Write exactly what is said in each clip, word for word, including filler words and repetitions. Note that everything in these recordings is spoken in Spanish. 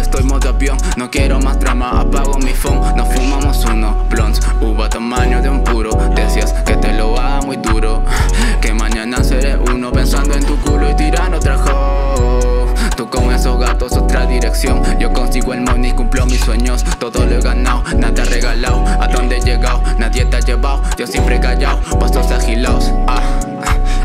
estoy modo avión. No quiero más drama, apago mi phone. Nos fumamos uno, blondes, uva tamaño de un puro. Decías que te lo haga muy duro, que mañana seré uno. Pensando en tu culo y tirando otra hoe. Tú con esos gatos otra dirección. Yo consigo el money, cumplo mis sueños. Todo lo he ganado, nada regalado. A dónde he llegado, nadie te ha llevado. Yo siempre he callado, pasos agilados. Ah,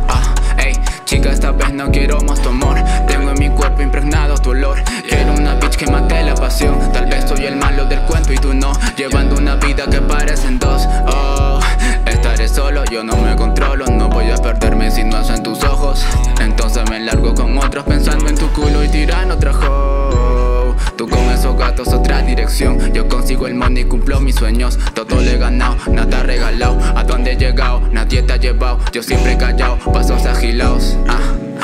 ah, ey, chica, esta vez no quiero más tu amor. Tengo en mi cuerpo impregnado tu olor. Quiero una bitch que mate la pasión. Tal vez soy el malo del cuento y tú no. Llevando una vida que parecen dos. Oh, estaré solo, yo no me controlo. No voy a perderme si no es en tus ojos. Entonces me largo con otros pensando en tu culo y tirando otra hoe. Tú con esos gatos otra dirección. Yo consigo el money y cumplo mis sueños. Todo lo he ganado, nada regalado. A dónde he llegado, nadie te ha llevado. Yo siempre he callado, pasos agilados. Ah.